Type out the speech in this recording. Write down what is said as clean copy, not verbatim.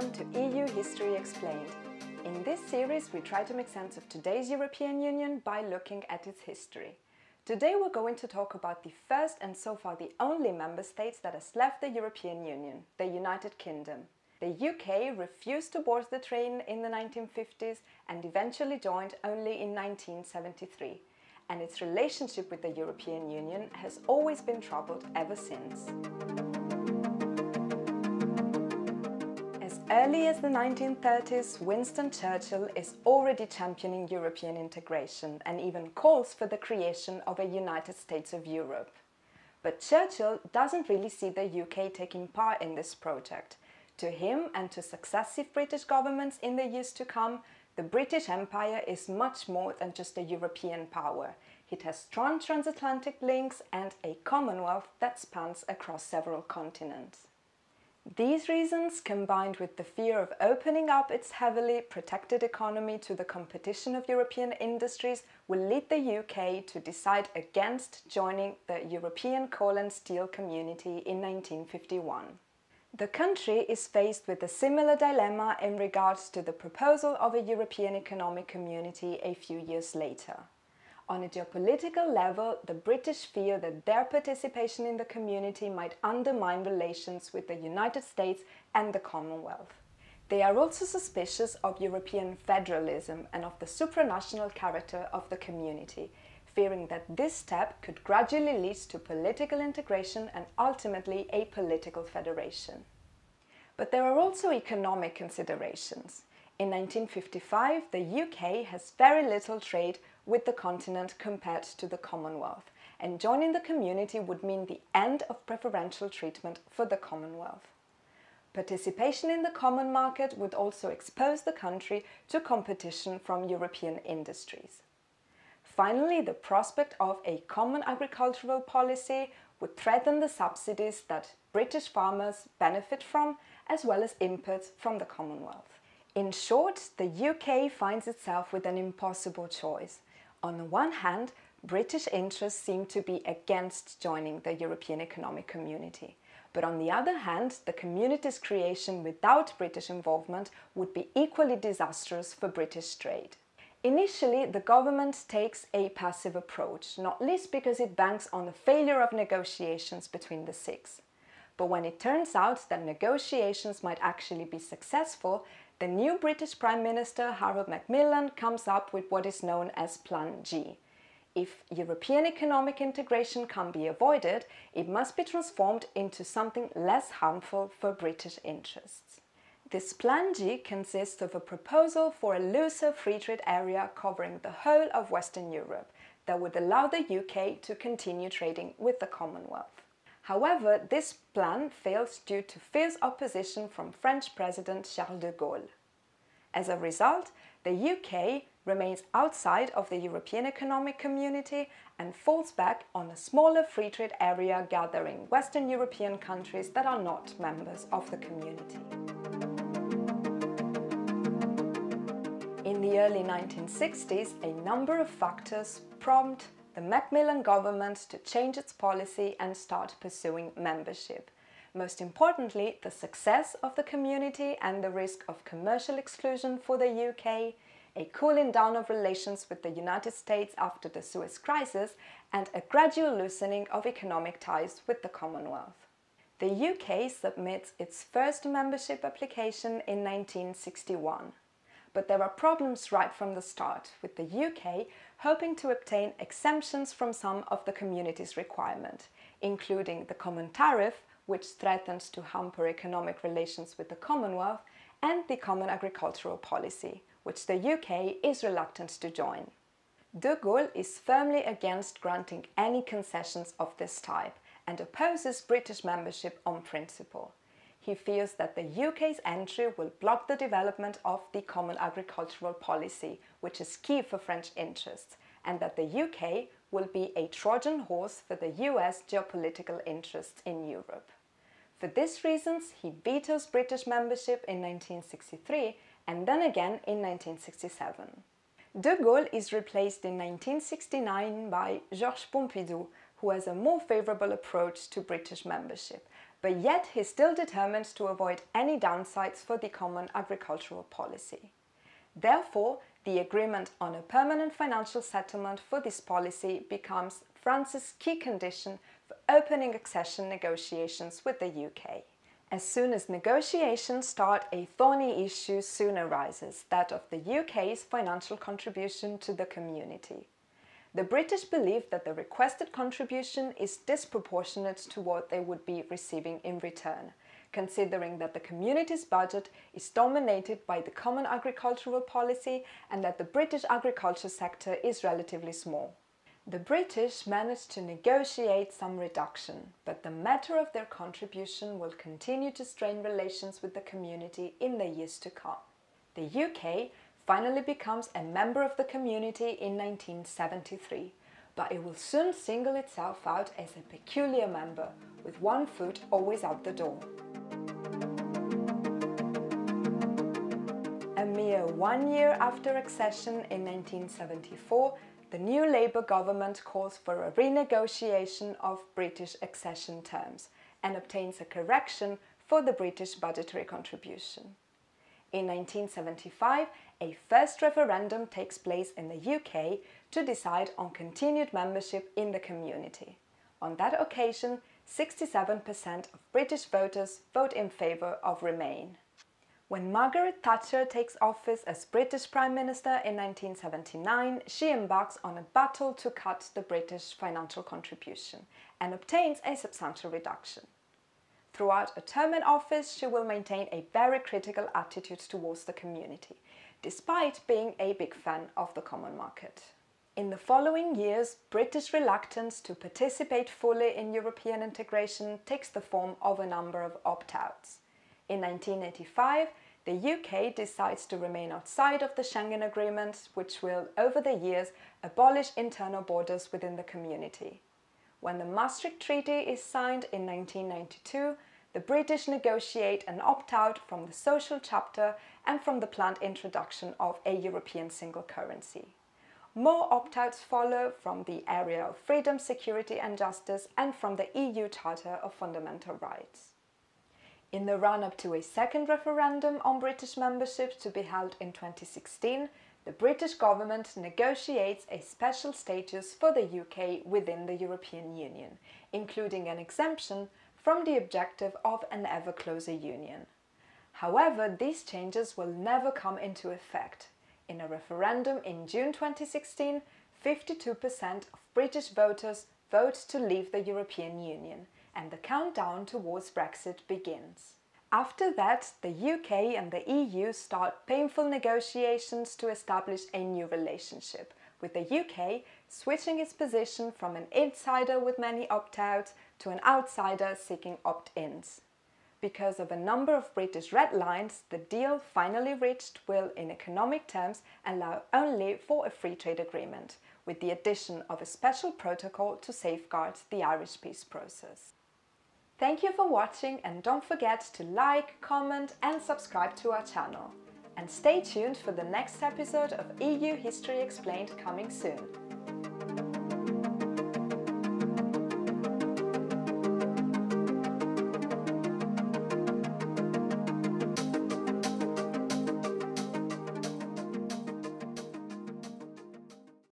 welcome to EU History Explained. In this series we try to make sense of today's European Union by looking at its history. Today we're going to talk about the first and so far the only member state that has left the European Union, the United Kingdom. The UK refused to board the train in the 1950s and eventually joined only in 1973. And its relationship with the European Union has always been troubled ever since. Early as the 1930s, Winston Churchill is already championing European integration and even calls for the creation of a United States of Europe. But Churchill doesn't really see the UK taking part in this project. To him and to successive British governments in the years to come, the British Empire is much more than just a European power. It has strong transatlantic links and a Commonwealth that spans across several continents. These reasons, combined with the fear of opening up its heavily protected economy to the competition of European industries, will lead the UK to decide against joining the European Coal and Steel Community in 1951. The country is faced with a similar dilemma in regards to the proposal of a European Economic Community a few years later. On a geopolitical level, the British fear that their participation in the community might undermine relations with the United States and the Commonwealth. They are also suspicious of European federalism and of the supranational character of the community, fearing that this step could gradually lead to political integration and ultimately a political federation. But there are also economic considerations. In 1955, the UK has very little trade with the continent compared to the Commonwealth, and joining the community would mean the end of preferential treatment for the Commonwealth. Participation in the common market would also expose the country to competition from European industries. Finally, the prospect of a common agricultural policy would threaten the subsidies that British farmers benefit from, as well as imports from the Commonwealth. In short, the UK finds itself with an impossible choice. On the one hand, British interests seem to be against joining the European Economic Community. But on the other hand, the community's creation without British involvement would be equally disastrous for British trade. Initially, the government takes a passive approach, not least because it banks on the failure of negotiations between the six. But when it turns out that negotiations might actually be successful, the new British Prime Minister, Harold Macmillan, comes up with what is known as Plan G. If European economic integration can be avoided, it must be transformed into something less harmful for British interests. This Plan G consists of a proposal for a looser free trade area covering the whole of Western Europe that would allow the UK to continue trading with the Commonwealth. However, this plan fails due to fierce opposition from French President Charles de Gaulle. As a result, the UK remains outside of the European Economic Community and falls back on a smaller free trade area gathering Western European countries that are not members of the community. In the early 1960s, a number of factors prompt the Macmillan government to change its policy and start pursuing membership. Most importantly, the success of the community and the risk of commercial exclusion for the UK, a cooling down of relations with the United States after the Suez Crisis, and a gradual loosening of economic ties with the Commonwealth. The UK submits its first membership application in 1961. But there are problems right from the start, with the UK hoping to obtain exemptions from some of the community's requirements, including the Common Tariff, which threatens to hamper economic relations with the Commonwealth, and the Common Agricultural Policy, which the UK is reluctant to join. De Gaulle is firmly against granting any concessions of this type and opposes British membership on principle. He fears that the UK's entry will block the development of the Common Agricultural Policy, which is key for French interests, and that the UK will be a Trojan horse for the US geopolitical interests in Europe. For these reasons, he vetoes British membership in 1963 and then again in 1967. De Gaulle is replaced in 1969 by Georges Pompidou, who has a more favourable approach to British membership, but yet he still determined to avoid any downsides for the Common Agricultural Policy. Therefore, the agreement on a permanent financial settlement for this policy becomes France's key condition for opening accession negotiations with the UK. As soon as negotiations start, a thorny issue soon arises, that of the UK's financial contribution to the community. The British believe that the requested contribution is disproportionate to what they would be receiving in return, considering that the community's budget is dominated by the Common Agricultural Policy and that the British agriculture sector is relatively small. The British managed to negotiate some reduction, but the matter of their contribution will continue to strain relations with the community in the years to come. The UK finally becomes a member of the community in 1973, but it will soon single itself out as a peculiar member, with one foot always out the door. A mere 1 year after accession in 1974, the new Labour government calls for a renegotiation of British accession terms and obtains a correction for the British budgetary contribution. In 1975, a first referendum takes place in the UK to decide on continued membership in the community. On that occasion, 67% of British voters vote in favour of Remain. When Margaret Thatcher takes office as British Prime Minister in 1979, she embarks on a battle to cut the British financial contribution and obtains a substantial reduction. Throughout her term in office, she will maintain a very critical attitude towards the community, despite being a big fan of the common market. In the following years, British reluctance to participate fully in European integration takes the form of a number of opt-outs. In 1985, the UK decides to remain outside of the Schengen Agreement, which will, over the years, abolish internal borders within the community. When the Maastricht Treaty is signed in 1992, the British negotiate an opt-out from the social chapter and from the planned introduction of a European single currency. More opt-outs follow from the area of freedom, security and justice and from the EU Charter of Fundamental Rights. In the run-up to a second referendum on British membership to be held in 2016, the British government negotiates a special status for the UK within the European Union, including an exemption from the objective of an ever-closer union. However, these changes will never come into effect. In a referendum in June 2016, 52% of British voters vote to leave the European Union, and the countdown towards Brexit begins. After that, the UK and the EU start painful negotiations to establish a new relationship, with the UK switching its position from an insider with many opt-outs to an outsider seeking opt-ins. Because of a number of British red lines, the deal finally reached will, in economic terms, allow only for a free trade agreement, with the addition of a special protocol to safeguard the Irish peace process. Thank you for watching, and don't forget to like, comment and subscribe to our channel. And stay tuned for the next episode of EU History Explained coming soon.